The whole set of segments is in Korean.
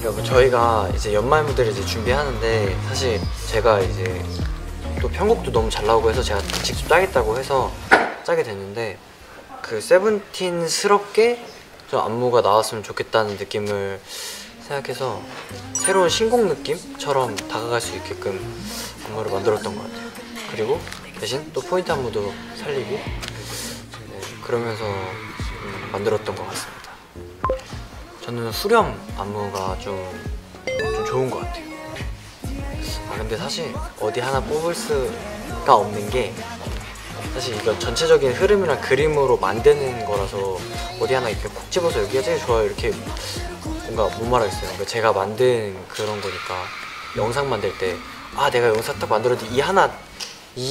여러분, 저희가 이제 연말 무대를 이제 준비하는데, 사실 제가 이제 또 편곡도 너무 잘 나오고 해서 제가 직접 짜겠다고 해서 짜게 됐는데, 그 세븐틴스럽게 좀 안무가 나왔으면 좋겠다는 느낌을 생각해서 새로운 신곡 느낌처럼 다가갈 수 있게끔 안무를 만들었던 것 같아요. 그리고 대신 또 포인트 안무도 살리고, 네, 그러면서 만들었던 것 같습니다. 저는 후렴 안무가 좀 좋은 것 같아요. 아, 근데 사실 어디 하나 뽑을 수가 없는 게, 사실 이거 전체적인 흐름이나 그림으로 만드는 거라서 어디 하나 이렇게 콕 집어서 여기가 제일 좋아요 이렇게 뭔가 못 말하겠어요. 그러니까 제가 만든 그런 거니까, 영상 만들 때 아, 내가 영상 딱 만들었는데 이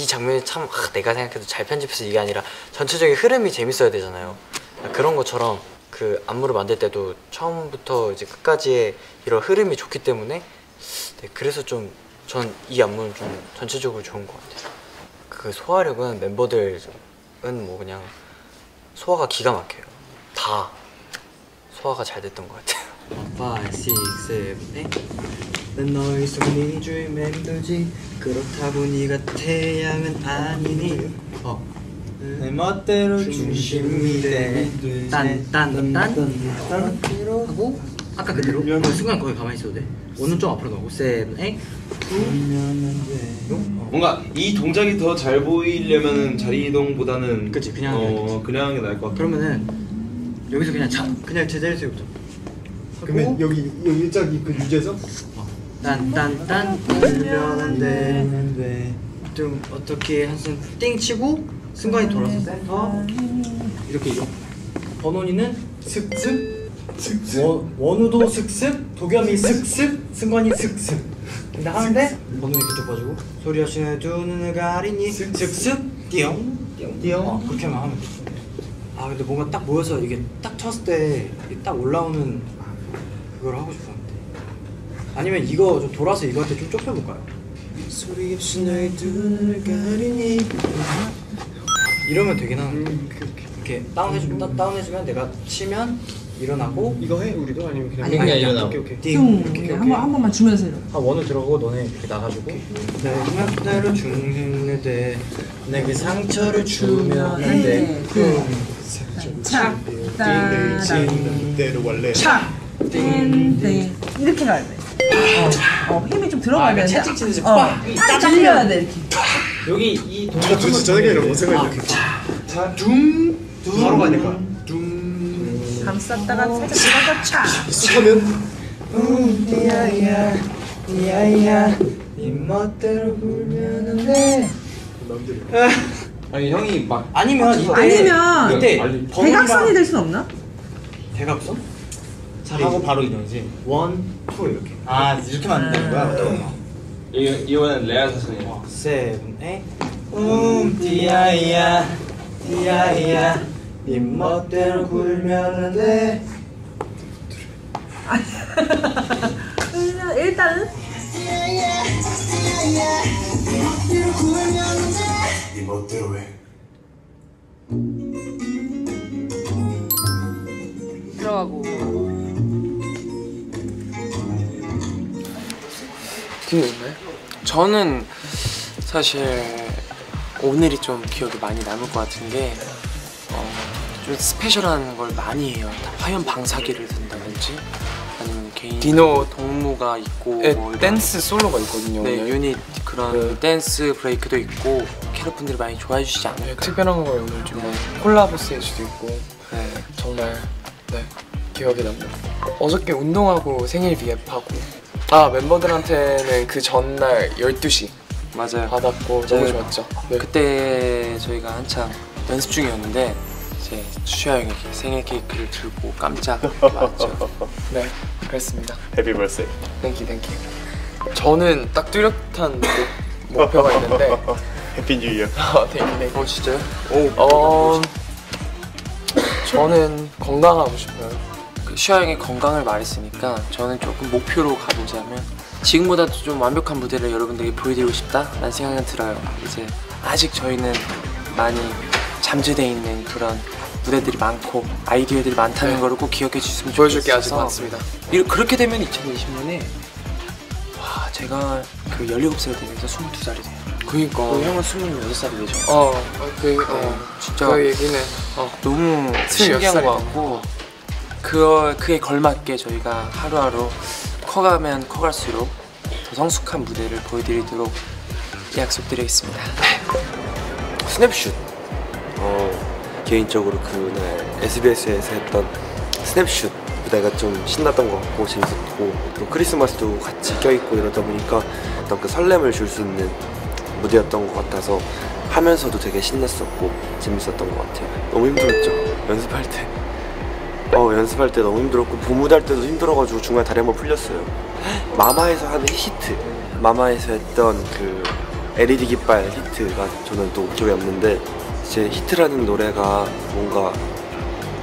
장면이 참, 아, 내가 생각해도 잘 편집해서 이게 아니라 전체적인 흐름이 재밌어야 되잖아요. 그런 것처럼 그 안무를 만들 때도 처음부터 이제 끝까지의 이런 흐름이 좋기 때문에, 네, 그래서 좀 전 이 안무는 좀 전체적으로 좋은 것 같아요. 그 소화력은, 멤버들은 뭐 그냥 소화가 기가 막혀요. 다 소화가 잘 됐던 것 같아요. 5, 6, 7, 8. 난 너의 손이 줄 맴돌지. 그렇다고 네가 태양은 아니니. 내 멋대로 중심이 돼. 딴 하고 아까 그대로 그 순간 거기 가만히 있어도 돼. 오늘 좀 앞으로 가고 7, 8, 9. 뭔가 이 동작이 더 잘 보이려면은 자리 이동보다는 그치, 그냥 그냥 하는 게 나을 것 같아. 그러면은 여기서 그냥 그냥 제자리에서 해보자. 그러면 여기 짝 그 유재석? 딴딴딴 들려는데 좀 어떻게 한숨 띵 치고 순간이 돌아서 센터 이렇게 번원이는 슥슥 원우도 슥슥 도겸이 슥슥 승관이 슥슥 근데 하는데 번호이 그쪽 봐주고 소리 없이는 두 눈을 가리니 슥슥 띠용 그렇게만 하면 돼. 아, 근데 뭔가 딱 모여서 이게 딱 쳤을 때 딱 올라오는 그걸 하고 싶었는데, 아니면 이거 좀 돌아서 이거한테 좀 좁혀볼까요? 소리 없이 나의 두 눈을 가리니 이러면 되긴 하는데, 이렇게 다운해주면 내가 치면 일어나고. 이거 해? 우리도? 아니면 그냥 일어나고? 오케이. 한 번만 주면서 일어나. 아, 원을 들어가고 너네 이렇게 나가주고. 내 맘대로 주면 돼. 내게 상처를 주면 돼. 착! 띵! 이렇게 가야 돼. 힘이 좀 들어가야 돼. 채찍 치듯이 팍! 딱 밀려야 돼, 이렇게. 여기 이 동작 저 진짜 생각이 너무 생각이 자, 둥 바로 가야 될 거야. 둥 감쌌다가 살짝 들어가서 차! 익숙하면 야야 네 멋대로 불면 안 돼. 아니, 형이 막 아니면 이때 대각선이 될 순 없나? 대각선? 하고 바로 이동이지. 1, 2 이렇게. 아, 이렇게 만드는 거야? 이거는 레알 사선이에요. 7, 8. 디아이야 네 멋대로 굴면 돼. 일단은 네 멋대로 굴면 돼. 네 멋대로 해. 들어가고 저는 사실 오늘이 좀 기억에 많이 남을 것 같은 게, 좀 스페셜한 걸 많이 해요. 화염 방사기를 든다든지, 아니면 개인 디노 동무가 있고, 네, 뭐 댄스 솔로가 있거든요. 네, 오늘. 유닛 그런 그 댄스 브레이크도 있고, 캐럿분들이 많이 좋아해 주시지 않을까. 네, 특별한 걸 오늘 좀 콜라보 스테이지도 있고, 네, 정말 네, 기억에 남는. 어저께 운동하고 생일 비앱하고. 아, 멤버들한테는 그 전날 12시 맞아요 받았고 너무 좋았죠. 네. 그때 저희가 한창 연습 중이었는데 이제 주시아 형이 생일 케이크를 들고 깜짝 놀랐죠. 네, 그랬습니다. 해피 버스데이. 땡큐. 저는 딱 뚜렷한 목표가 있는데 해피 뉴 이어. 땡큐. 진짜요? 오, 저는 건강하고 싶어요. 샤형이 건강을 말했으니까 저는 조금 목표로 가보자면 지금보다도 좀 완벽한 무대를 여러분들에게 보여드리고 싶다라는 생각이 들어요. 이제 아직 저희는 많이 잠재되어 있는 그런 무대들이 많고 아이디어들이 많다는 걸 꼭 기억해 주셨으면 좋겠어서 보여줄 게 아직 많습니다. 그렇게 되면 2020년에 와, 제가 그 17살 되면서 22살이 돼요. 그니까 형은 26살이 되죠. 진짜 그 얘기네. 너무 신기한 것 같고 그에 걸맞게 저희가 하루하루 커가면 커갈수록 더 성숙한 무대를 보여드리도록 약속드리겠습니다. 스냅슛! 개인적으로 그날 SBS에서 했던 스냅슛 무대가 좀 신났던 것 같고 재밌었고 또 크리스마스도 같이 껴있고 이러다 보니까 어떤 그 설렘을 줄 수 있는 무대였던 것 같아서 하면서도 되게 신났었고 재밌었던 것 같아요. 너무 힘들었죠? 연습할 때. 연습할 때 너무 힘들었고 보무달 때도 힘들어가지고 중간에 다리 한번 풀렸어요. 마마에서 하는 히트! 마마에서 했던 그 LED 깃발 히트가 저는 또 기억에 남는데 제 히트라는 노래가 뭔가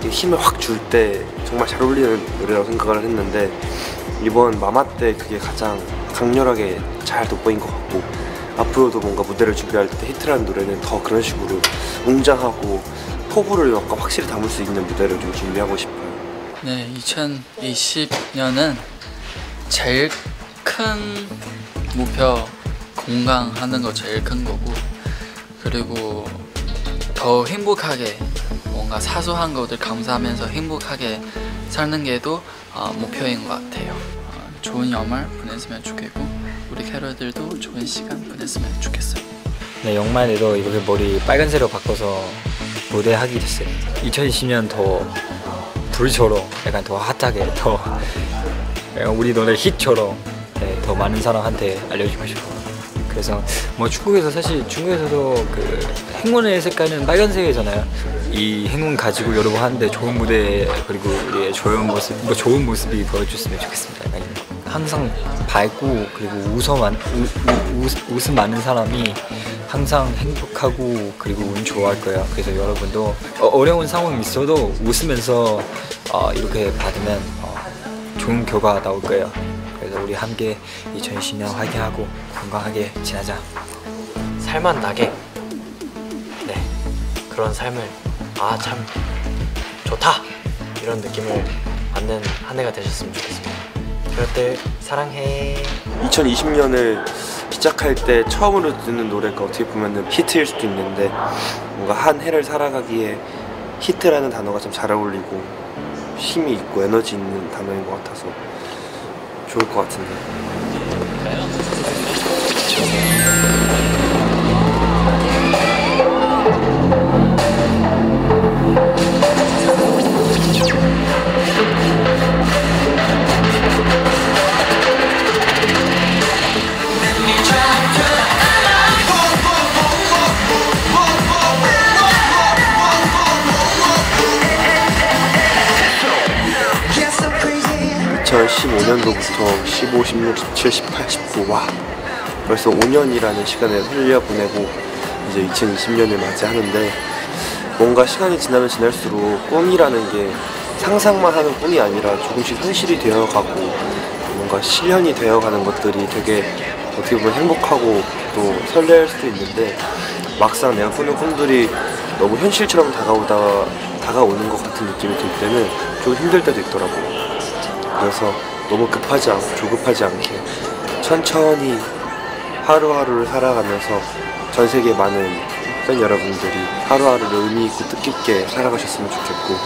힘을 확 줄 때 정말 잘 어울리는 노래라고 생각을 했는데 이번 마마 때 그게 가장 강렬하게 잘 돋보인 것 같고 앞으로도 뭔가 무대를 준비할 때 히트라는 노래는 더 그런 식으로 웅장하고 포부를 뭔가 확실히 담을 수 있는 무대를 좀 준비하고 싶어요. 네, 2020년은 제일 큰 목표 건강하는 거 제일 큰 거고 그리고 더 행복하게 뭔가 사소한 것들 감사하면서 행복하게 사는 게 더 목표인 것 같아요. 좋은 연말 보냈으면 좋겠고 우리 캐럿들도 좋은 시간 보냈으면 좋겠어요. 네, 연말에도 이렇게 머리 빨간색으로 바꿔서 무대하게 됐어요. 2020년 더 불처럼 약간 더 핫하게 더 우리 노래 히트처럼 더 많은 사람한테 알려주고 싶어요. 그래서 뭐 중국에서 사실 중국에서도 그 행운의 색깔은 빨간색이잖아요. 이 행운 가지고 여러 번 하는데 좋은 무대 그리고 우리의 좋은 모습이 보여줬으면 좋겠습니다. 항상 밝고 그리고 웃음 많은 사람이 항상 행복하고 그리고 운 좋아할 거예요. 그래서 여러분도 어려운 상황이 있어도 웃으면서 이렇게 받으면 좋은 결과 나올 거예요. 그래서 우리 함께 2020년 화기하고 건강하게 지나자. 살만 나게. 네, 그런 삶을 참 좋다! 이런 느낌을 받는 한 해가 되셨으면 좋겠습니다. 캐럿들 사랑해. 2020년을 시작할 때 처음으로 듣는 노래가 어떻게 보면 히트일 수도 있는데 뭔가 한 해를 살아가기에 히트라는 단어가 참 잘 어울리고 힘이 있고 에너지 있는 단어인 것 같아서 좋을 것 같은데. 년도부터 15, 16, 17, 18, 19 와 벌써 5년이라는 시간을 흘려보내고 이제 2020년을 맞이하는데 뭔가 시간이 지나면 지날수록 꿈이라는 게 상상만 하는 꿈이 아니라 조금씩 현실이 되어가고 뭔가 실현이 되어가는 것들이 되게 어떻게 보면 행복하고 또 설레할 수도 있는데 막상 내가 꾸는 꿈들이 너무 현실처럼 다가오는 것 같은 느낌이 들 때는 좀 힘들 때도 있더라고요. 그래서 너무 급하지 않고 조급하지 않게 천천히 하루하루를 살아가면서 전 세계 많은 팬 여러분들이 하루하루를 의미 있고 뜻깊게 살아가셨으면 좋겠고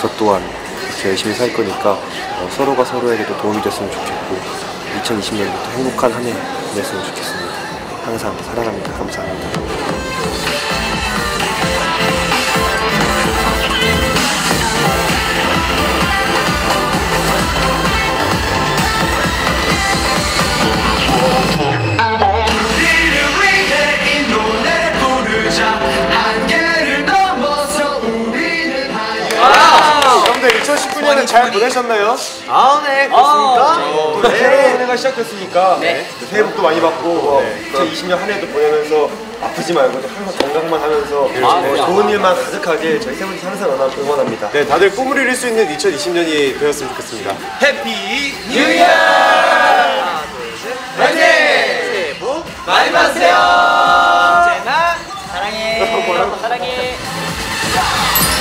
저 또한 열심히 살 거니까 서로가 서로에게도 도움이 됐으면 좋겠고 2020년부터 행복한 한 해 보냈으면 좋겠습니다. 항상 사랑합니다. 감사합니다. 잘 보내셨나요? 네, 그렇습니까? 또 새로운 해가 시작됐으니까 새해 복도 많이 받고 2020년 한 해도 보내면서 아프지 말고 항상 건강만 하면서 좋은 일만 가득하게 저희 세븐틴 항상 응원합니다. 네, 다들 꿈을 이룰 수 있는 2020년이 되었으면 좋겠습니다. 해피 뉴 이어! 하나, 둘, 셋, 화이팅! 새해 복 많이 받으세요! 언제나 사랑해! 사랑해!